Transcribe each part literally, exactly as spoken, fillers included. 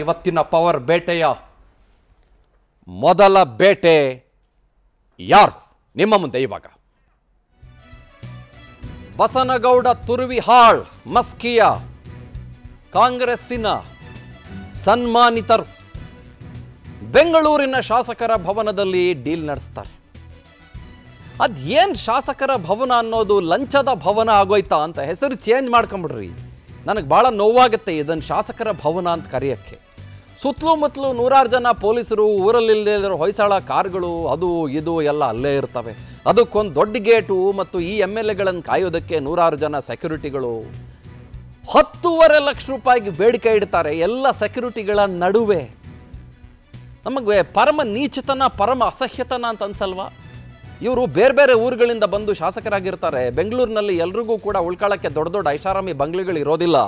ಇವತ್ತಿನ ಪವರ್ ಬೇಟೆಯ ಮೊದಲ ಬೇಟೆ ಯಾರು ನಿಮ್ಮ ಮುಂದೆ ಇವಾಗ ಬಸನಗೌಡ ತುರ್ವಿಹಾಳ್ ಮಸ್ಕಿಯ ಕಾಂಗ್ರೆಸ್ಸಿನ ಸನ್ಮಾನಿತರು ಬೆಂಗಳೂರಿನ ಶಾಸಕರ ಭವನದಲ್ಲಿ ಡೀಲ್ ನಡೆಸುತ್ತಾರೆ ಅದೇನ್ ಶಾಸಕರ ಭವನ ಅನ್ನೋದು ಲಂಚದ ಭವನ ಆಗೋಯ್ತಾ ಅಂತ ಹೆಸರು ಚೇಂಜ್ ಮಾಡ್ಕೊಂಡ್ಬಿಡ್ರಿ ನನಗೆ ಭಾಳ ನೋವಾಗುತ್ತೆ ಇದನ್ನು ಶಾಸಕರ ಭವನ ಅಂತ ಕರೆಯೋಕ್ಕೆ ಸುತ್ತಲೂ ಮುತ್ತಲೂ ನೂರಾರು ಜನ ಪೊಲೀಸರು ಊರಲ್ಲಿ ಇಲ್ಲದಿರೋ ಹೊಯ್ಸಾಳ ಕಾರ್ಗಳು ಅದು ಇದು ಎಲ್ಲ ಅಲ್ಲೇ ಇರ್ತವೆ ಅದಕ್ಕೊಂದು ದೊಡ್ಡ ಗೇಟು ಮತ್ತು ಈ ಎಮ್ ಎಲ್ ಎಗಳನ್ನು ಕಾಯೋದಕ್ಕೆ ನೂರಾರು ಜನ ಸೆಕ್ಯೂರಿಟಿಗಳು ಹತ್ತೂವರೆ ಲಕ್ಷ ರೂಪಾಯಿಗೆ ಬೇಡಿಕೆ ಇಡ್ತಾರೆ ಎಲ್ಲ ಸೆಕ್ಯೂರಿಟಿಗಳ ನಡುವೆ ನಮಗೆ ಪರಮ ನೀಚತನ ಪರಮ ಅಸಹ್ಯತನ ಅಂತ ಅನ್ಸಲ್ವಾ ಇವರು ಬೇರೆ ಬೇರೆ ಊರುಗಳಿಂದ ಬಂದು ಶಾಸಕರಾಗಿರ್ತಾರೆ ಬೆಂಗಳೂರಿನಲ್ಲಿ ಎಲ್ಲರಿಗೂ ಕೂಡ ಉಳ್ಕೊಳ್ಳಕ್ಕೆ ದೊಡ್ಡ ದೊಡ್ಡ ಐಷಾರಾಮಿ ಬಂಗ್ಲೆಗಳು ಇರೋದಿಲ್ಲ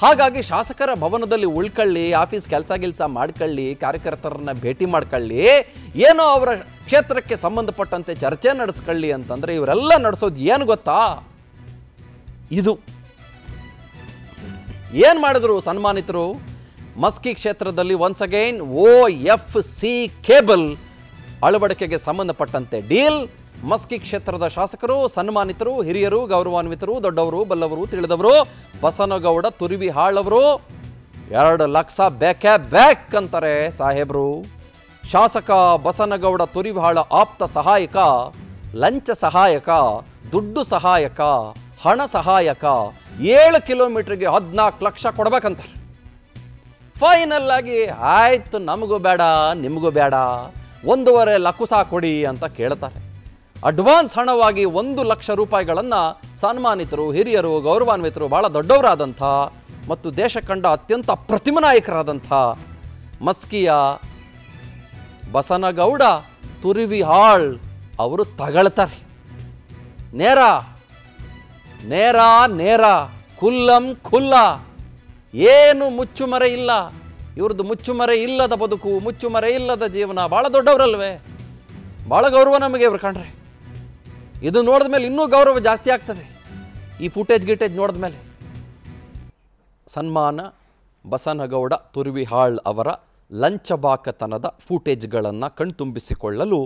ಹಾಗಾಗಿ ಶಾಸಕರ ಭವನದಲ್ಲಿ ಉಳ್ಕೊಳ್ಳಿ ಆಫೀಸ್ ಕೆಲಸ ಗಿಲ್ಸ ಮಾಡ್ಕೊಳ್ಳಿ ಕಾರ್ಯಕರ್ತರನ್ನ ಭೇಟಿ ಮಾಡ್ಕೊಳ್ಳಿ ಏನೋ ಅವರ ಕ್ಷೇತ್ರಕ್ಕೆ ಸಂಬಂಧಪಟ್ಟಂತೆ ಚರ್ಚೆ ನಡೆಸ್ಕೊಳ್ಳಿ ಅಂತಂದರೆ ಇವರೆಲ್ಲ ನಡೆಸೋದು ಏನು ಗೊತ್ತಾ ಇದು ಏನು ಮಾಡಿದ್ರು ಸನ್ಮಾನಿತರು ಮಸ್ಕಿ ಕ್ಷೇತ್ರದಲ್ಲಿ once again O F C cable ಅಳವಡಿಕೆಗೆ ಸಂಬಂಧಪಟ್ಟಂತೆ ಡೀಲ್ ಮಸ್ಕಿ ಕ್ಷೇತ್ರದ ಶಾಸಕರು ಸನ್ಮಾನಿತರು ಹಿರಿಯರು ಗೌರವಾನ್ವಿತರು ದೊಡ್ಡವರು ಬಲ್ಲವರು ತಿಳಿದವರು ಬಸನಗೌಡ ತುರ್ವಿಹಾಳ್ ಅವರು ಎರಡು ಲಕ್ಷ ಬೇಕೇ ಬೇಕ್ ಅಂತಾರೆ ಸಾಹೇಬರು ಶಾಸಕ ಬಸನಗೌಡ ತುರ್ವಿಹಾಳ್ ಆಪ್ತ ಸಹಾಯಕ ಲಂಚ ಸಹಾಯಕ ದುಡ್ಡು ಸಹಾಯಕ ಹಣ ಸಹಾಯಕ ಏಳು ಕಿಲೋಮೀಟರ್ಗೆ ಹದಿನಾಲ್ಕು ಲಕ್ಷ ಕೊಡ್ಬೇಕಂತಾರೆ ಫೈನಲ್ ಆಗಿ ಆಯ್ತು ನಮಗೂ ಬೇಡ ನಿಮಗೂ ಬೇಡ ಒಂದೂವರೆ ಲಕುಸ ಕೊಡಿ ಅಂತ ಕೇಳ್ತಾರೆ ಅಡ್ವಾನ್ಸ್ ಹಣವಾಗಿ ಒಂದು ಲಕ್ಷ ರೂಪಾಯಿಗಳನ್ನು ಸನ್ಮಾನಿತರು ಹಿರಿಯರು ಗೌರವಾನ್ವಿತರು ಭಾಳ ದೊಡ್ಡವರಾದಂಥ ಮತ್ತು ದೇಶ ಕಂಡ ಅತ್ಯಂತ ಪ್ರತಿಮ ನಾಯಕರಾದಂಥ ಮಸ್ಕಿಯ ಬಸನಗೌಡ ತುರ್ವಿಹಾಳ್ ಅವರು ತಗೊಳ್ತಾರೆ ನೇರ ನೇರ ನೇರ ಖುಲ್ಲಂ ಖುಲ್ಲ ಏನು ಮುಚ್ಚುಮರೆ ಇಲ್ಲ ಇವ್ರದ್ದು ಮುಚ್ಚುಮರೆ ಇಲ್ಲದ ಬದುಕು ಮುಚ್ಚುಮರೆ ಇಲ್ಲದ ಜೀವನ ಭಾಳ ದೊಡ್ಡವರಲ್ವೇ ಭಾಳ ಗೌರವ ನಮಗೆ ಇವ್ರು ಕಂಡ್ರೆ ಇದು ನೋಡಿದ ಮೇಲೆ ಇನ್ನೂ ಗೌರವ ಜಾಸ್ತಿ ಆಗ್ತದೆ ಈ ಫುಟೇಜ್ ಗಿಟೇಜ್ ನೋಡಿದ ಮೇಲೆ ಸನ್ಮಾನ ಬಸನಗೌಡ ತುರ್ವಿಹಾಳ್ ಅವರ ಲಂಚಬಾಕತನದ ಫುಟೇಜ್ಗಳನ್ನು ಕಣ್ತುಂಬಿಸಿಕೊಳ್ಳಲು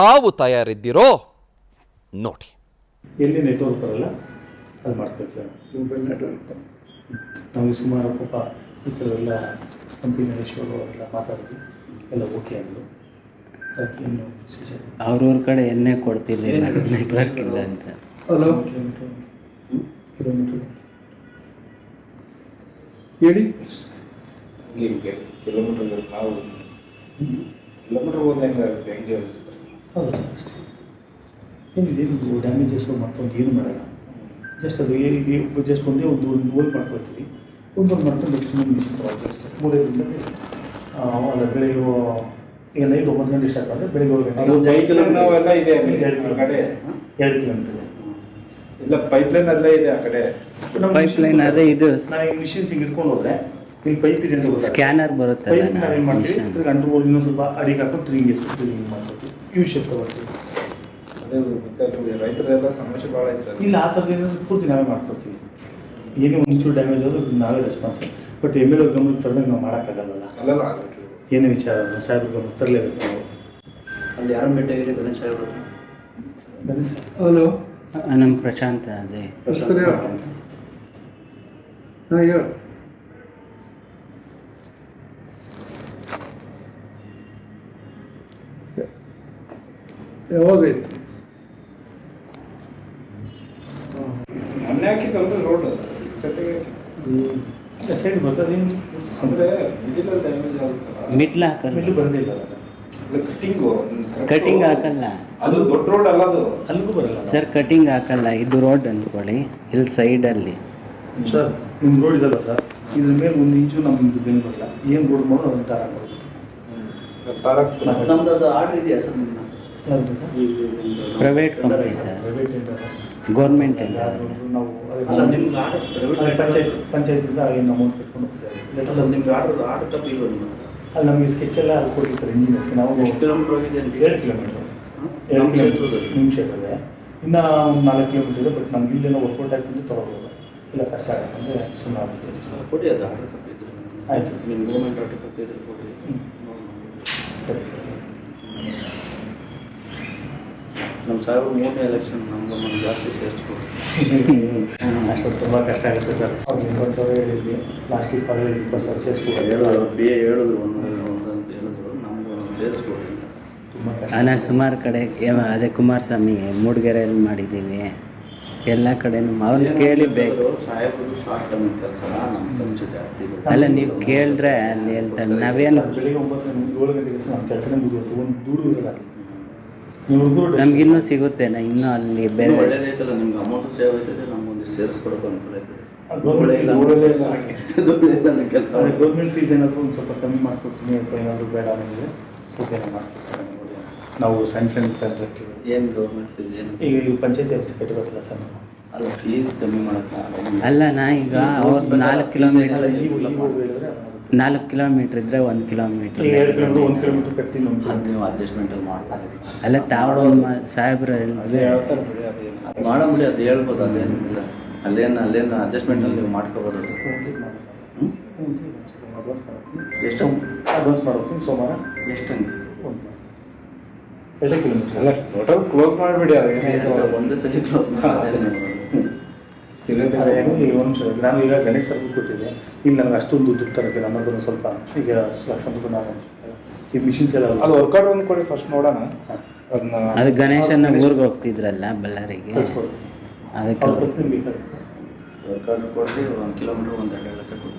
ತಾವು ತಯಾರಿದ್ದೀರೋ ನೋಡಿ ಈ ಕೆಲವೆಲ್ಲ ಕಂಪನಿ ಇಶ್ಯೂಗಳು ಎಲ್ಲ ಮಾತಾಡಿದ್ವಿ ಎಲ್ಲ ಓಕೆ ಆದರು ಅದಕ್ಕೇನು ಅವ್ರವ್ರ ಕಡೆ ಎಣ್ಣೆ ಕೊಡ್ತಿಲ್ಲ ನೆಟ್ವರ್ಕ್ ಇಲ್ಲ ಅಂತ ಹಲೋ ಕಿಲೋಮೀಟರ್ ಹೇಳಿ ನಿಮಗೆ ಕಿಲೋಮೀಟರ್ ನಾವು ಕಿಲೋಮೀಟರ್ ಹೋದಂಗೆ ಹೆಂಗೆ ಹೌದು ಸರ್ ಅಷ್ಟೇ ನಿಮಗೆ ಏನು ಡ್ಯಾಮೇಜಸ್ ಮತ್ತೊಂದು ಏನು ಮಾಡೋಣ ಜಸ್ಟ್ ಅದು ಏನು ಜಸ್ಟ್ ಒಂದೇ ಒಂದು ಗೋಲ್ ಮಾಡ್ಕೊಳ್ತೀವಿ ಒಂದು ಮಾಡ್ಕೊಂಡು ನೆಕ್ಸ್ಟ್ ಮಿಷನ್ ತಗೊಳ್ತೀವಿ ಮೂರೈದಿಂದ ಅಲ್ಲ ಬೆಳಿಗ್ಗೆ ಈಗ ನೈಟ್ ಒಂಬತ್ತು ಗಂಟೆ ಸ್ಟಾರ್ಟ್ ಆದರೆ ಬೆಳಿಗ್ಗೆ ಹೋಗಿ ಐದು ಕಿಲೋಮೀಟರ್ ಇದೆ ಎರಡು ಕಡೆ ಎರಡು ಕಿಲೋಮೀಟರ್ ಇಲ್ಲ ಪೈಪ್ಲೈನ್ ಅಲ್ಲೇ ಇದೆ ಆ ಕಡೆ ಪೈಪ್ಲೈನ್ ಅದೇ ಇದು ನಾನು ಈ ಮಿಷನ್ಸ್ ಹಿಂಗೆ ಇಟ್ಕೊಂಡು ಹೋದರೆ ಇಲ್ಲಿ ಪೈಪ್ ಇದೆ ಸ್ಕ್ಯಾನರ್ ಬರುತ್ತೆ ನಾವು ಏನು ಮಾಡ್ತೀವಿ ಅಂಡರ್ ಬೋರ್ಡ್ ಇನ್ನೊಂದು ಸ್ವಲ್ಪ ಅಡಿಗೆ ಹಾಕೊಂಡು ತ್ರಿಂಗ್ ತ್ರಿಂಗ್ ಮಾಡ್ತೀವಿ ಯು ಶೇಪ್ ತಗೊಳ್ತೀವಿ ಅದೇ ಗೊತ್ತಾಗ್ತದೆ ರೈತರೆಲ್ಲ ಸಮಸ್ಯೆ ಭಾಳ ಇರ್ತದೆ ಇಲ್ಲ ಆ ಥರದ ಏನಾದರೂ ಪೂರ್ತಿ ನಾವೇ ಮಾಡ್ಕೊಡ್ತೀವಿ ಏನೇ ಒಂಚೂರು ಡ್ಯಾಮೇಜ್ ಆದರೂ ನಾವೇ responsible but M L A ಗಮನ ತರದಾಗ ನಾವು ಮಾಡೋಕ್ಕಾಗಲ್ಲ ಅಲ್ಲಲ್ಲ ಏನೇ ವಿಚಾರ ಸಾಹೇಬ್ರ ಗಮನ ತರಲೇಬೇಕು ನಾವು ಅಲ್ಲಿ ಯಾರು ಭೇಟಿಯಾಗಿದೆ ಗಣೇಶ್ ಸಾಹೇಬ್ರ ಗಣೇಶ್ ಹಲೋ ನಮ್ಮ ಪ್ರಶಾಂತ ಅದೇ ಪ್ರಶಾಂತ ಹಾಂ ಹೇಳು ಯಾವಾಗಾಯ್ತು ಮೊನ್ನೆ ಹಾಕಿದ್ದಂದ್ರೆ ರೋಡ್ ಸೈಡ್ ಬರ್ತದೆ ಅಂದರೆ ಮಿಡಿಲ್ ಡ್ಯಾಮೇಜ್ ಆಗುತ್ತಲ್ಲ ಮಿಡ್ಲ್ ಹಾಕಲ್ಲ ಮಿಡ್ಲ್ ಬಂದಿಲ್ಲ ಸರ್ ಕಟಿಂಗು ಕಟಿಂಗ್ ಹಾಕಲ್ಲ ಅದು ದೊಡ್ಡ ರೋಡ್ ಅಲ್ಲ ಅದು ಅಲ್ಲಿಗೂ ಬರಲ್ಲ ಸರ್ ಕಟಿಂಗ್ ಹಾಕಲ್ಲ ಇದು ರೋಡ್ ಅಂದ್ಕೊಳ್ಳಿ ಇಲ್ಲಿ ಸೈಡಲ್ಲಿ ಸರ್ ನಿಮ್ಮ ರೋಡ್ ಇದಲ್ಲ ಸರ್ ಇದ್ರ ಮೇಲೆ ಒಂದು ಇಂಚು ನಮ್ಮದು ಬೆನ್ನು ಬರಲ್ಲ ಏನು ರೋಡ್ ಮಾಡೋ ಅದನ್ನು ಟಾರ್ ಹಾಕೋದು ನಮ್ದು ಅದು ಆರ್ಡರ್ ಇದೆಯಾ ಸರ್ ನಿಮ್ಮ ಪ್ರೈವೇಟ್ ಕಂಪ್ನಿ ಸರ್ ಗೌರ್ಮೆಂಟ್ ನಾವು ಅಲ್ಲ ನಿಮ್ಗೆ ಆರ್ಡರ್ ಪ್ರೈವೇಟ್ ಪಂಚಾಯತ್ ಪಂಚಾಯತಿಂದ ಏನು ಅಮೌಂಟ್ ಕಟ್ಕೊಂಡು ಹೋಗ್ತಾರೆ ನಿಮ್ಗೆ ಆರ್ಡರ್ ಆರ್ಡರ್ ಕಪ್ ಇಲ್ಲ ಅಲ್ಲಿ ನಮಗೆ ಸ್ಕೆಚ್ ಎಲ್ಲ ಅಲ್ಲಿ ಕೊಟ್ಟಿರ್ತಾರೆ ಇಂಜಿನಿಯರ್ಸ್ಗೆ ನಾವು ಎಷ್ಟು ಕಿಲೋಮೀಟರ್ ಹೋಗಿದೆ ಅಂತ ಏಳು ಕಿಲೋಮೀಟರ್ ಏಳು ಕಿಲೋಮೀಟರ್ ನಿಮಿಷ ಇದೆ ಇನ್ನೂ ಒಂದು ನಾಲ್ಕು ಕಿಲೋಮೀಟರ್ ಇದೆ ಬಟ್ ನಮ್ಗೆ ಇಲ್ಲೇನೋ ವರ್ಕೌಟ್ ಆಗ್ತಿದ್ದು ತೊಗೊಬೋದು ಇಲ್ಲ ಕಷ್ಟ ಆಗುತ್ತೆ ಅಂದರೆ ಸುಮ್ಮನೆ ಕೊಡಿ ಅದು ಆರ್ಡರ್ ಕಪ್ ಇದ್ದರು ಆಯ್ತು ನಿಮ್ಮ ಗೌರ್ಮೆಂಟ್ ಆರ್ಟಿಕಲ್ ಇಪ್ಪತ್ತೈದು ರಿಪೋರ್ಟ್ ಇದೆ ಸರಿ ಸರ್ ನಮ್ಮ ಸಾಹೇಬ್ ಮೂರನೇ ಎಲೆಕ್ಷನ್ ನಮ್ಮ ನಮ್ಮ ಜಾಸ್ತಿ ಸೇರಿಸ್ಕೊಡ್ತೀವಿ ಅಷ್ಟು ತುಂಬ ಕಷ್ಟ ಆಗುತ್ತೆ ಸರ್ ಅವ್ರು ಇಪ್ಪತ್ತು ಸಾವಿರ ಹೇಳಿದ್ವಿ ಪ್ಲಾಸ್ಟಿಕ್ ಪರವಾಗಿ ಇಪ್ಪತ್ತು ಸಾವಿರ ಸೇರಿಸ್ಕೊಡಿ ಹೇಳೋದು ಬಿ ಎ ಹೇಳಿದ್ರು ಒಂದು ಒಂದು ಅಂತ ಹೇಳಿದ್ರು ನಮಗೂ ಒಂದು ಸೇರಿಸ್ಕೊಡಿ ತುಂಬ ಕಷ್ಟ ನಾನು ಸುಮಾರು ಕಡೆ ಅದೇ ಕುಮಾರಸ್ವಾಮಿ ಮೂಡಿಗೆರೆಯಲ್ಲಿ ಮಾಡಿದ್ದೀವಿ ಎಲ್ಲ ಕಡೆನೂ ಅವ್ರನ್ನ ಕೇಳಿಬೇಕು ಸಾಹೇಬರು ಸಾಕು ನಮ್ಮ ಕೆಲಸ ನಮ್ಮ ಖರ್ಚು ಜಾಸ್ತಿ ಅಲ್ಲ ನೀವು ಕೇಳಿದ್ರೆ ಅಲ್ಲಿ ಹೇಳ್ತಾರೆ ನಾವೇನು ಬೆಳಿಗ್ಗೆ ಒಂಬತ್ತು ಏಳು ಗಂಟೆಗೆ ನಮ್ಮ ಕೆಲಸನೇ ಮುಗಿಯುತ್ತೆ ಒಂದು ದುಡ್ಡು ಇರಲ್ಲ ನಮಗಿನ್ನೂ ಸಿಗುತ್ತೆ ನಾ ಇನ್ನೂ ಅಲ್ಲಿ ಬೇರೆ ಒಳ್ಳೇದೈತಲ್ಲ ನಿಮ್ಗೆ ಅಮೌಂಟ್ ಸೇವ್ ಆಯ್ತದೆ ನಮಗೊಂದು ಸೇರಿಸ್ಕೊಡೋಕೆ ಅನುಕೂಲ ಆಯ್ತದೆ ಕೆಲಸ ಗೌರ್ಮೆಂಟ್ ಫೀಸ್ ಏನಾದರೂ ಒಂದು ಸ್ವಲ್ಪ ಕಮ್ಮಿ ಮಾಡಿಕೊಡ್ತೀನಿ ಅಥವಾ ಏನಾದರೂ ಬೇಡ ನನಗೆ ಸ್ವಲ್ಪ ಏನು ಮಾಡ್ಕೊಡ್ತಾರೆ ನಾವು ಸಣ್ಣ ಸಣ್ಣ ಕಾಂಟ್ರಾಕ್ಟ್ ಏನು ಗೌರ್ಮೆಂಟ್ ಫೀಸ್ ಏನು ಈಗ ಪಂಚಾಯತಿ ಆಫೀಸ್ ಕಟ್ಟಬೇಕಲ್ಲ ಸರ್ ನಾವು ಅಲ್ಲ ಫೀಸ್ ಕಮ್ಮಿ ಮಾಡೋಕ್ಕೆ ಅಲ್ಲ ನಾ ಈಗ ಅವ್ರು ನಾಲ್ಕು ಕಿಲೋಮೀಟ್ರ್ ನಾಲ್ಕು ಕಿಲೋಮೀಟ್ರ್ ಇದ್ದರೆ ಒಂದು ಕಿಲೋಮೀಟ್ರ್ ಎರಡು ಕಿಲೋಮೀಟ್ರ್ ಒಂದು ಕಿಲೋಮೀಟ್ರ್ ಕಟ್ಟಿ ನೀವು ಅಡ್ಜಸ್ಟ್ಮೆಂಟಲ್ಲಿ ಮಾಡ್ತಾರೆ ಅಲ್ಲ ತಾವಡೋ ಸಾಹೇಬ್ರು ಹೇಳಿದ್ರೆ ಯಾವ ಥರ ಅದು ಮಾಡೋಬಿಡಿ ಅದು ಹೇಳ್ಬೋದು ಅದೇನಿಲ್ಲ ಅಲ್ಲೇನು ಅಲ್ಲೇನು ಅಡ್ಜಸ್ಟ್ಮೆಂಟಲ್ಲಿ ನೀವು ಮಾಡ್ಕೋಬೋದು ಎಷ್ಟು ಅಡ್ವಾನ್ಸ್ ಮಾಡ್ತೀನಿ ಸೋಮವಾರ ಎಷ್ಟು ಎರಡು ಕಿಲೋಮೀಟ್ರ್ ಅಲ್ಲ ಟೋಟಲ್ ಕ್ಲೋಸ್ ಮಾಡಿಬಿಡಿ ಅದು ಒಂದೇ ಸಲ ಕ್ಲೋಸ್ ಮಾಡಿ ಒಂದು ನಾನು ಈಗ ಗಣೇಶ್ ಸರ್ಗೂ ಕೊಟ್ಟಿದ್ದೆ ಇಲ್ಲಿ ನನಗೆ ಅಷ್ಟೊಂದು ದುಡ್ಡು ತರಕ್ಕೆ ನಮ್ಮ ಹತ್ರ ಸ್ವಲ್ಪ ಈಗ ಲಕ್ಷ ನಾನು ಈ ಮಿಷಿನ್ಸ್ ಎಲ್ಲ ಅದು ವರ್ಕೌಟ್ ಒಂದು ಕೊಡಿ ಫಸ್ಟ್ ನೋಡೋಣ ಅದನ್ನ ಅದು ಗಣೇಶನ ಊರಿಗೆ ಹೋಗ್ತಿದ್ರಲ್ಲ ಬಳ್ಳಾರಿಗೆ ಅದಕ್ಕೆ ವರ್ಕೌಟ್ ಕೊಡಿ ಒಂದು ಕಿಲೋಮೀಟ್ರ್ ಒಂದು ಎರಡು ಲಕ್ಷ ಕೊಡಿ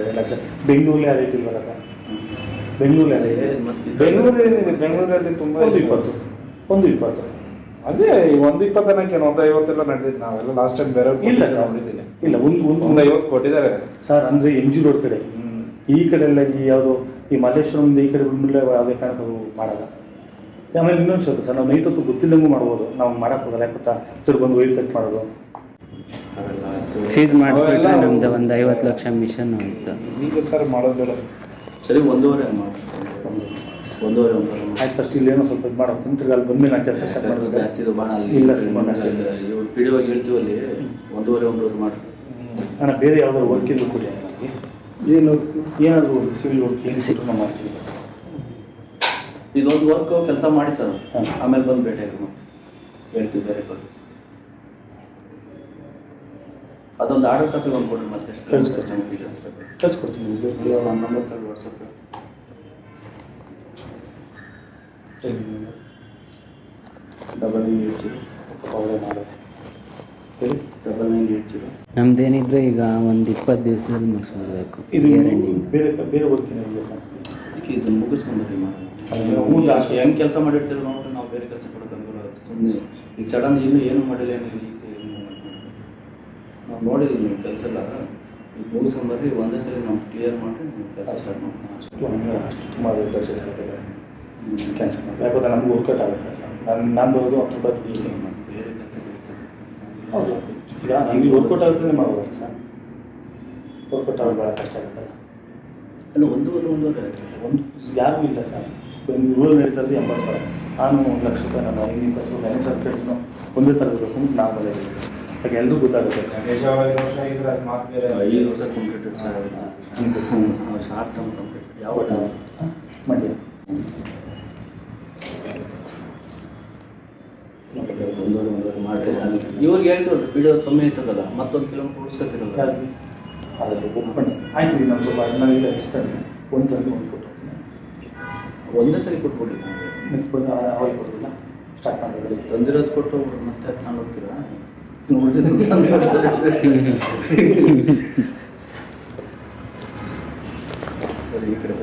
ಎರಡು ಲಕ್ಷ ಬೆಂಗಳೂರಲ್ಲಿ ಅದೇ ಇಲ್ವಲ್ಲ ಸರ್ ಬೆಂಗಳೂರಲ್ಲಿ ಅದೇ ಮತ್ತೆ ಬೆಂಗಳೂರಲ್ಲಿ ಬೆಂಗಳೂರಲ್ಲಿ ತುಂಬ ಒಂದು ಇಪ್ಪತ್ತು ಒಂದು ಇಪ್ಪತ್ತು ಅದೇ ಒಂದು ಇಪ್ಪತ್ತನಕ್ಕೆ ಒಂದು ಐವತ್ತೆಲ್ಲ ನಡೆದಿದ್ದು ನಾವೆಲ್ಲ ಲಾಸ್ಟ್ ಟೈಮ್ ಬೇರೆ ಇಲ್ಲ ಸರ್ ನೋಡಿದ್ದೀನಿ ಇಲ್ಲ ಒಂದು ಒಂದು ಒಂದು ಐವತ್ತು ಕೊಟ್ಟಿದ್ದಾರೆ ಸರ್ ಅಂದರೆ ಎಮ್ ಜಿ ರೋಡ್ ಕಡೆ ಈ ಕಡೆ ಎಲ್ಲ ಈ ಯಾವುದು ಈ ಮಲ್ಲೇಶ್ವರಂದು ಈ ಕಡೆ ಬಿಡ್ಬಿಡಲೇ ಯಾವುದೇ ಕಾರಣಕ್ಕೂ ಮಾಡಲ್ಲ ಆಮೇಲೆ ಇನ್ನೊಂದು ಶೋಧ ಸರ್ ನಾವು ನೈಟ್ ಹೊತ್ತು ಗೊತ್ತಿಲ್ಲದಂಗೂ ಮಾಡ್ಬೋದು ನಾವು ಮಾಡೋಕ್ಕಾಗಲ್ಲ ಯಾಕೊತ್ತಾ ತಿರು ಬಂದು ವೈರ್ ಕಟ್ ಮಾಡೋದು ಸೀಜ್ ಮಾಡಿದ್ರೆ ನಮ್ದು ಒಂದು ಐವತ್ತು ಲಕ್ಷ ಮಿಷನ್ ಹೋಗಿತ್ತು ಈಗ ಸರ್ ಮಾಡೋದಿಲ್ಲ ಸರಿ ಒಂದೂವರೆ ಮಾಡ್ತೀವಿ ಒಂದೂವರೆ ಆಯ್ತು ಫಸ್ಟ್ ಇಲ್ಲೇನೋ ಸ್ವಲ್ಪ ಇದು ಮಾಡೋ ತಿಂತಿರ್ಗ ಅಲ್ಲಿ ಬಂದ್ಮೇಲೆ ನಾನು ಕೆಲಸ ಸ್ಟಾರ್ಟ್ ಮಾಡೋದು ಜಾಸ್ತಿ ಇದು ಬಾಣ ಅಲ್ಲಿ ಇಲ್ಲ ಇವ್ರು ಪೀಡಿಯೋಗಿ ಹೇಳ್ತೀವಲ್ಲಿ ಒಂದೂವರೆ ಒಂದೂವರೆ ಮಾಡಿ ನಾನು ಬೇರೆ ಯಾವುದಾದ್ರು ವರ್ಕ್ ಇಲ್ಲೂ ಕೊಡಿ ನನಗೆ ಏನು ಏನಾದರೂ ವರ್ಕ್ ಸಿವಿಲ್ ವರ್ಕ್ ಏನು ಸಿಟ್ಟು ಮಾಡ್ತೀನಿ ಇದೊಂದು ವರ್ಕ್ ಕೆಲಸ ಮಾಡಿ ಸರ್ ಆಮೇಲೆ ಬಂದು ಭೇಟಿ ಆಗಿ ಮತ್ತೆ ಹೇಳ್ತೀವಿ ಬೇರೆ ಕೊಡಿ ಅದೊಂದು ಆರ್ಡರ್ ಕಾಪಿ ಒಂದು ಕೊಡಿ ಮತ್ತೆ ಕಳಿಸ್ಕೊಡ್ತೀನಿ ನನ್ನ ನಂಬರ್ ತಗೊಂಡು ವಾಟ್ಸಪ್ ನಮ್ದೇನಿದ್ರೆ ಈಗ ಒಂದು ಇಪ್ಪತ್ತು ದಿವಸದಲ್ಲಿ ಮುಗಿಸ್ಕೊಡ್ಬೇಕು ಇದನ್ನು ಮುಗಿಸ್ಕೊಂಡು ಹೆಂಗೆ ಕೆಲಸ ಮಾಡಿರ್ತೀವಿ ನೋಡ್ರಿ ನಾವು ಬೇರೆ ಕೆಲಸ ಕೊಡೋಕೆ ಅನುಕೂಲ ಆಗುತ್ತೆ ಸುಮ್ಮನೆ ಈಗ ಸಡನ್ ಇನ್ನೂ ಏನು ಮಾಡಿಲ್ಲ ನಾವು ನೋಡಿದ್ವಿ ನೀವು ಕೆಲಸ ಎಲ್ಲ ಈಗ ಮುಗಿಸ್ಕೊಂಡ್ಬರ್ರಿ ಒಂದೇ ಸರಿ ನಾವು ಕ್ಲಿಯರ್ ಮಾಡಿ ನೀವು ಕೆಲಸ ಸ್ಟಾರ್ಟ್ ಮಾಡ್ತೀವಿ ಅಷ್ಟು ಅಷ್ಟು ತುಂಬ ದೊಡ್ಡ ಕ್ಯಾನ್ಸಲ್ ಮಾಡಿ ಯಾಕಂದರೆ ನಮ್ಗೆ ವರ್ಕೌಟ್ ಆಗುತ್ತೆ ಸರ್ ನಾನು ನಾನು ಬರೋದು ಹತ್ತು ರೂಪಾಯಿ ಬೇರೆ ಕೆಲಸ ಇರ್ತದೆ ಹೌದು ಈಗ ನನಗೆ ವರ್ಕೌಟ್ ಆಗುತ್ತೆ ಮಾಡ್ಬೋದು ಸರ್ ವರ್ಕೌಟ್ ಆಗೋದು ಭಾಳ ಕಷ್ಟ ಆಗುತ್ತಲ್ಲ ಅಲ್ಲ ಒಂದು ಒಂದು ಒಂದೂವರೆ ಒಂದು ಯಾರಿಗೂ ಇಲ್ಲ ಸರ್ ಒಂದು ರೂಲ್ ನಡೀತದೆ ಎಂಬತ್ತು ಸಾವಿರ ನಾನು ಒಂದು ಲಕ್ಷ ರೂಪಾಯಿ ನಾನು ಐದು ಇಪ್ಪತ್ತು ಸಾವಿರ ಐದು ಸಾವಿರ ಕಡಿಮೆ ಒಂದೇ ಥರ ಇರಬೇಕು ಅಂತ ನಾನು ಬರೋದು ಹಾಗೆ ಎಲ್ಲರಿಗೂ ಗೊತ್ತಾಗುತ್ತೆ ಐದು ವರ್ಷ ಇದ್ರೆ ಅದು ಮಾತು ಬೇರೆ ಐದು ವರ್ಷ completed sir short term complete ಯಾವ ಮಂಡ್ಯ ಒಂದೂವರೆ ಒಂದೂವರೆ ಮಾಡಿರಿ ಇವ್ರಿಗೆ ಹೇಳ್ತೀವಿ ವಿಡಿಯೋ ಕಮ್ಮಿ ಆಯ್ತದಲ್ಲ ಮತ್ತೊಂದು ಕಿಲೋಮೀಟ್ರ್ ಉಳಿಸ್ಕೊತಿರಲ್ಲ ಅದರಲ್ಲಿ ಒಪ್ಪಣೆ ಆಯ್ತು ನಮ್ಮ ಸ್ವಲ್ಪ ನನಗೆ ಅನಿಸ್ತದೆ ಒಂದು ತಂದು ಒಂದು ಕೊಟ್ಟಿರ್ತೀನಿ ಒಂದೇ ಸರಿ ಕೊಟ್ಬಿಡಿ ಅವಾಗ ಕೊಡೋದಿಲ್ಲ ಸ್ಟಾರ್ಟ್ ಮಾಡೋದು ತಂದಿರೋದು ಕೊಟ್ಟು ಮತ್ತೆ ನಾನು ಹೋಗ್ತೀರಾ ಈ ಕಡೆ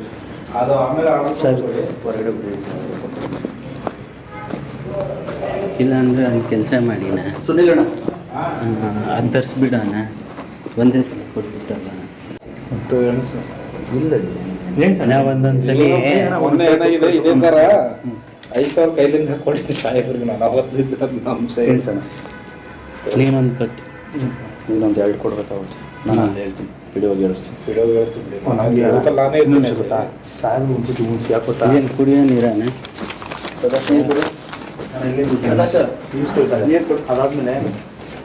ಅದು ಆಮೇಲೆ ಹೊರಗಡೆ ಬಿಡಿ ಇಲ್ಲ ಅಂದರೆ ಒಂದು ಕೆಲಸ ಮಾಡಿನ ಸುನಿಲಣ್ಣ ಅದು ತರಿಸ್ಬಿಡೋಣ ಒಂದೇ ಸಲ ಕೊಟ್ಬಿಟ್ಟಲ್ಲ ಮತ್ತು ಇಲ್ಲ ನಾವು ಒಂದೊಂದು ಸಲ ಒಂದೇ ಏನಾಗಿದೆ ಇದೇ ಥರ ಐದು ಸಾವಿರ ಕೈಲಿಂದ ಕೊಡ್ತೀನಿ ಸಾಹೇಬ್ರಿಗೆ ನಾನು ಅವತ್ತಿದ್ದ ನಮ್ಮ ಸಣ್ಣ ನೀನೊಂದು ಕಟ್ಟಿ ನೀನೊಂದು ಎರಡು ಕೊಡ್ಬೇಕಾಗುತ್ತೆ ನಾನು ಅಲ್ಲಿ ಹೇಳ್ತೀನಿ ಬಿಡೋಗಿ ಹೇಳಿಸ್ತೀನಿ ಬಿಡೋಗಿ ಹೇಳಿಸ್ತೀನಿ ನಾನೇ ಇನ್ನೊಂದು ಗೊತ್ತಾ ಸಾಹೇಬ್ರು ಒಂದು ಮುಂಚೆ ಯಾಕೆ ಗೊತ್ತಾ ಏನು ಕುಡಿಯೋ ನೀರಾನೆ ಅದಾದಮೇಲೆ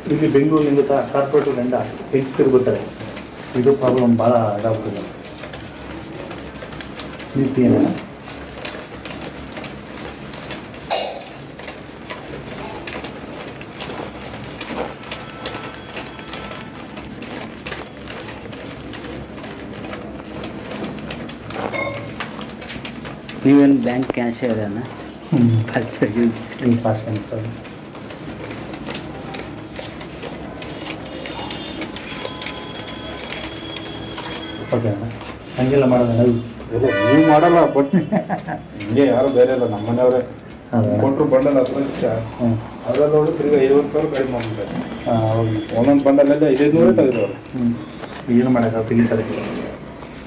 ಇಲ್ಲಿ ಬೆಂಗಳೂರಿನಿಂದ ಕಾರ್ಪೊರೇಟ್ ಗಂಡ ಹೆಂಗಸ್ಕರ್ ಬರ್ತಾರೆ ಇದು ಪ್ರಾಬ್ಲಮ್ ಭಾಳ ಇದಾಗ್ತದೆ मिलती है ना। इवन बैंक कैश है ना, फर्स्ट थ्री परसेंट पर ಓಕೆ ಹಂಗೆಲ್ಲ ಮಾಡೋದಲ್ಲ ಇಲ್ಲ ನೀವು ಮಾಡಲ್ಲ ಬಟ್ ಹಿಂಗೆ ಯಾರು ಬೇರೆ ಇಲ್ಲ ನಮ್ಮ ಮನೆಯವರೇ ಕೊಟ್ಟರು ಬಂಡಲ್ ಹತ್ರ ಅದರಲ್ಲಿ ನೋಡಿ ತಿರ್ಗಿ ಐವತ್ತು ಸಾವಿರ ಕಡಿಮೆ ಮಾಡ್ಬಿಟ್ಟಾರೆ ಒಂದೊಂದು ಬಂಡಲಲ್ಲಿ ಐದೈದು ನೂರೇ ತೆಗೆದವ್ರು ಏನು ಮಾಡೋದು ತೆಗಿತಾರೆ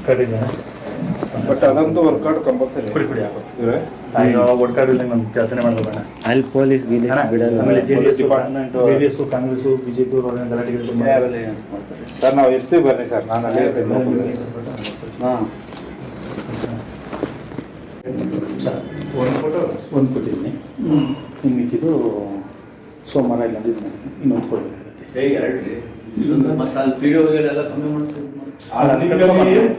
ಕಡಿಮೆ ಬಟ್ ಅದಂತೂ ವರ್ಕೌಟ್ ಕಂಪಲ್ಸರಿ ಬಿಡಿ ಬಿಡಿ ಆಗುತ್ತೆ ಅಯ್ಯೋ ವರ್ಕೌಟ್ ಇಲ್ಲ ನಮ್ಮ ಕೆಲಸನೇ ಮಾಡಬೇಡ ಅಲ್ಲಿ ಪೊಲೀಸ್ ಗೀಲೀಸ್ ಬಿಡಲ್ಲ ಆಮೇಲೆ JDS department JDS Congress BJP ಅವರ ಗಲಾಟೆಗಳು ಮಾಡ್ತಾರೆ ಸರ್ ನಾವು ಇರ್ತೀವಿ ಬನ್ನಿ ಸರ್ ನಾನು ಅಲ್ಲೇ ಇರ್ತೀನಿ ಹಾ ಸರ್ ಒಂದು ಫೋಟೋ ಒಂದು ಕೊಟ್ಟಿದ್ದೀನಿ ನಿಮಗೆ ಇದು ಸೋಮವಾರ ಇಲ್ಲ ಇನ್ನೊಂದು ಕೊಡಬೇಕಾಗುತ್ತೆ ಹೇಗೆ ಎರಡಲ್ಲಿ ಇದೊಂದು ಮತ್ತೆ ಅಲ್ಲಿ ವಿಡಿಯೋಗಳೆಲ್ಲ ಕಮ್ಮಿ ಮಾಡ್ತೀವಿ ಗೊತ್ತಾ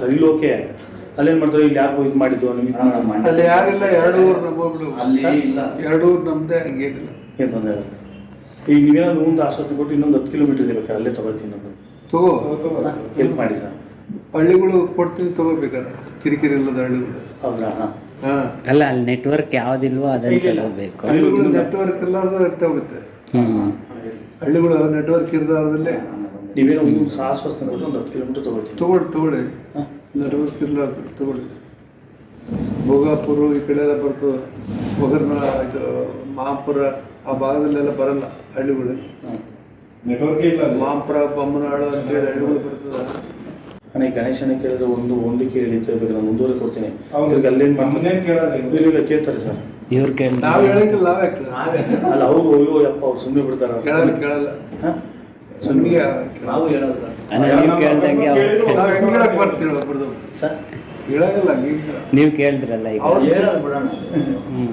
ಸರ್ ಇಲ್ಲಿ ಓಕೆ ಅಲ್ಲೇನ್ ಮಾಡ್ತಾರೆ ಇಲ್ಲಿ ಯಾರು ಇದು ಮಾಡಿದ್ದು ಅಲ್ಲಿ ಯಾರಿಲ್ಲ ಎರಡು ಎರಡು ನಮ್ದೇ ಹಂಗೇನಿಲ್ಲ ಏನ್ ತೊಂದರೆ ಇಲ್ಲ ಈಗ ನೀವೇನಾದ್ರು ಮುಂದೆ ಆಶ್ವಾಸನೆ ಕೊಟ್ಟು ಇನ್ನೊಂದು ಹತ್ತು ಕಿಲೋಮೀಟರ್ ಇದೆ ಅಲ್ಲೇ ತಗೊಳ್ತೀನಿ ತಗೋ ಹೆಲ್ಪ್ ಮಾಡಿ ಸರ್ ಹಳ್ಳಿಗಳು ಕೊಡ್ತೀನಿ ತಗೋಬೇಕಾದ್ರೆ ಕಿರಿಕಿರಿ ಇಲ್ಲದ ಹಳ್ಳಿಗಳು ಹೌದ್ರಾ ಅಲ್ಲ ಅಲ್ಲಿ ನೆಟ್ವರ್ಕ್ ಯಾವ್ದಿಲ್ವೋ ಅದನ್ನ ತಗೋಬೇಕು ನೆಟ್ವರ್ಕ್ ಎಲ್ಲಾದ್ರೂ ಇರ್ತಾಗುತ್ತೆ ಹಳ್ಳಿಗಳು ನೆಟ್ವರ್ಕ್ ಇರದಾರದಲ್ಲೇ ನೀವೇನೋ ಸಾಹಸವಸ್ತು ಒಂದು ಹತ್ತು ಕಿಲೋಮೀಟರ್ ತಗೊಳ್ತೀವಿ ತಗೊಳ್ಳಿ ತಗೊಳ್ಳಿ ನೆಟ್ವರ್ಕ್ ಇರಲಾರ ತಗೊಳ್ಳಿ ಭೋಗಾಪುರ ಈ ಕಡೆ ಎಲ್ಲ ಬರ್ತದೆ ಹೊಗರ್ಮಳ ಇದು ಮಹಾಪುರ ಆ ಭಾಗದಲ್ಲೆಲ್ಲ ಬರಲ್ಲ ಹಳ್ಳಿಗಳು ನೆಟ್ವರ್ಕ್ ಇಲ್ಲ ಮಹಾಪುರ ಬೊಮ್ಮನಾಳು ಅಂತೇಳಿ ಹಳ್ಳಿಗಳು ಬರ್ತದೆ ನನಗೆ ಗಣೇಶನ ಕೇಳಿದ್ರೆ ಒಂದು ಒಂದು ಕೇಳಿ ತಿಳ್ಬೇಕು ನಾನು ಮುಂದುವರೆ ಕೊಡ್ತೀನಿ ಅವ್ರಿಗೆ ಅಲ್ಲೇನು ಮಾಡ್ತೀನಿ ಕೇಳಿದ್ರೆ ಕೇಳ್ತಾರೆ ಸರ್ ಇವ್ರು ಕೇಳಿ ನಾವು ಹೇಳೋಕ್ಕಿಲ್ಲ ನಾವೇ ಅಲ್ಲ ಅವ್ರು ಅಯ್ಯೋ ಯಪ್ಪ ಅವ್ರು ಸುಮ್ಮನೆ ಬಿಡ್ತಾರೆ ಕೇಳಲ್ಲ ಕೇಳಲ್ಲ ಸುಮ್ಮನೆ ನಾವು ಹೇಳೋದಿಲ್ಲ ನಾವು ಹೆಂಗೆ ಹೇಳಕ್ಕೆ ಬರ್ತೀವಿ ಬಿಡ್ದು ಸರ್ ಹೇಳೋಂಗಿಲ್ಲ ನೀವು ಕೇಳಿದ್ರಲ್ಲ ಈಗ ಅವ್ರು ಹೇಳೋದು ಬಿಡೋಣ ಹ್ಞೂ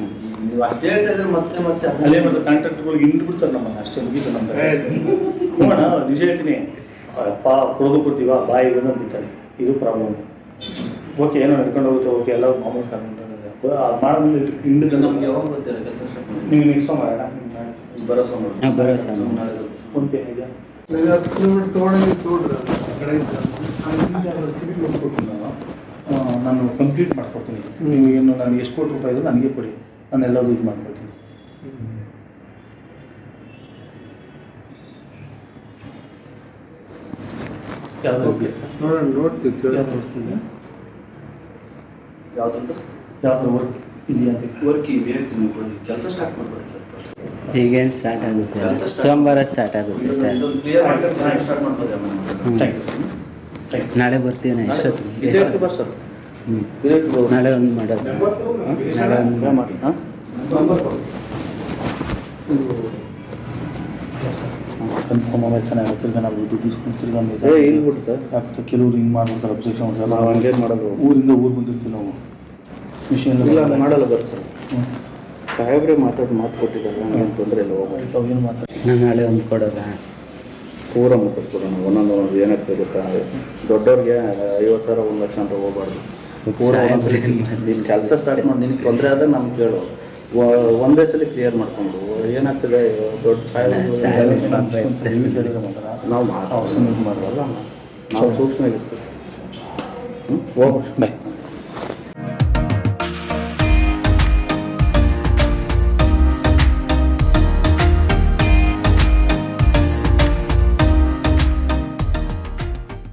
ನೀವು ಅಷ್ಟೇ ಹೇಳ್ತಾ ಇದ್ರೆ ಮತ್ತೆ ಮತ್ತೆ ಅಲ್ಲೇ ಮತ್ತೆ ಕಾಂಟ್ರಾಕ್ಟ್ಗಳಿಗೆ ಹಿಂಡು ಬಿಡ್ತಾರೆ ನಮ್ಮನ್ನು ಅಷ್ಟೇ ಮುಗೀತು ನಮ್ಗೆ ನೋಡೋಣ ನಿಜ ಹೇಳ್ತೀನಿ ಅಪ್ಪ ಕುಡಿದು ಕೊಡ್ತೀವ ಬಾಯಿ ಬಂದು ಬಿಡ್ತಾರೆ ಇದು ಪ್ರಾಬ್ಲಮ್ ಓಕೆ ಏನೋ ನಡ್ಕೊಂಡು ಹೋಗುತ್ತೆ ಓಕೆ ಎಲ್ಲ ಮಾಮೂಲಿ ಕಾನೂನು ಅದು ಮಾಡಿದ್ಮೇಲೆ ಹಿಂಡು ನಮ್ಗೆ ಯಾವಾಗ ಬರ್ತೀರ ಕೆಲಸ ನೀವು ನೆಕ್ಸ್ಟ್ ಸೋಮವಾರ ಬರೋ ಸೋಮವಾರ ಬರೋ ಸೋಮವಾರ ಫೋನ್ಪೇ ಇದೆಯಾ ಹತ್ತು ಕಿಲೋಮೀಟರ್ ತೊಗೊಂಡು ತೊಗೊಂಡ್ರೆ ಸಿಬಿಲ್ ಕೊಟ್ಬಿಟ್ಟು ನಾನು ನಾನು ಕಂಪ್ಲೀಟ್ ಮಾಡ್ಕೊಡ್ತೀನಿ ನೀವು ಏನು ನನಗೆ ಎಷ್ಟು ಕೋಟಿ ರೂಪಾಯಿ ಇದ್ರು ನನಗೆ ಕೊಡಿ ನಾನು ಎಲ್ಲದೂ ಇದು ಮಾಡ್ಕೊಡ್ತೀನಿ ಈಗೇನು ಸ್ಟಾರ್ಟ್ ಆಗುತ್ತೆ ಸೋಮವಾರ ಸ್ಟಾರ್ಟ್ ಆಗುತ್ತೆ ಸರ್ ನಾಳೆ ಬರ್ತೀವಿ ಎಷ್ಟೊತ್ತಿಗೆ ನಾಳೆ ಒಂದು ಮಾಡೋದು ನಾಳೆ ಒಂದು ಮಾಡಿ ಕನ್ಫರ್ಮ್ ಮೊಬೈಲ್ ಚೆನ್ನಾಗಿ ತಿರ್ಗ ನಾವು ದುಡ್ಡು ತಿರ್ಗ ಹೇಳ್ಬಿಟ್ಟು ಸರ್ ಆಗ್ತದೆ ಕೆಲವ್ರು ಹಿಂಗೆ ಮಾಡ್ಬಿಡ್ತಾರೆ ಅಬ್ಜೆಕ್ಷನ್ ಮಾಡ್ತಾರೆ ನಾವು ಹಂಗೇನು ಮಾಡೋದು ಊರಿಂದ ಊರು ಬಂದಿರ್ತೀವಿ ನಾವು ಮಿಷನ್ ಇಲ್ಲ ಮಾಡಲ್ಲ ಬರ್ ಸರ್ ಸಾಹೇಬ್ರೆ ಮಾತಾಡಿ ಮಾತು ಕೊಟ್ಟಿದ್ದಾರೆ ನನಗೇನು ತೊಂದರೆ ಇಲ್ಲ ಹೋಗ್ಬಿಟ್ಟು ಅವೇನು ಮಾತಾಡ್ತೀನಿ ನಾನು ನಾಳೆ ಒಂದು ಕೊಡೋದ ಪೂರ ಮುಖಕ್ಕೆ ಕೊಡೋಣ ಒಂದೊಂದು ಒಂದು ಏನಾಗ್ತದೆ ಗೊತ್ತಾ ದೊಡ್ಡವ್ರಿಗೆ ಐವತ್ತು ಸಾವಿರ ಒಂದು ಲಕ್ಷ ಅಂತ ಹೋಗ್ಬಾರ್ದು ಪೂರ ನಿನ್ನ ಕೆಲಸ ಸ್ಟಾರ್ಟ್ ಮಾಡಿ ನಿನಗೆ ತೊಂದರೆ ಆದ್ರೆ ನಮ್ಗೆ ಕೇಳು ಒಂದೇ ಸಲ ಕ್ಲಿಯರ್ ಮಾಡ್ಕೊಂಡು ಏನಾಗ್ತದೆ ದೊಡ್ಡ ನಾವು ಮಾತಾಡೋದು ಮಾಡಲ್ಲ ನಾವು ಸೂಕ್ಷ್ಮ ಇರ್ತದೆ ಹ್ಞೂ ಓಕೆ ಬಾಯ್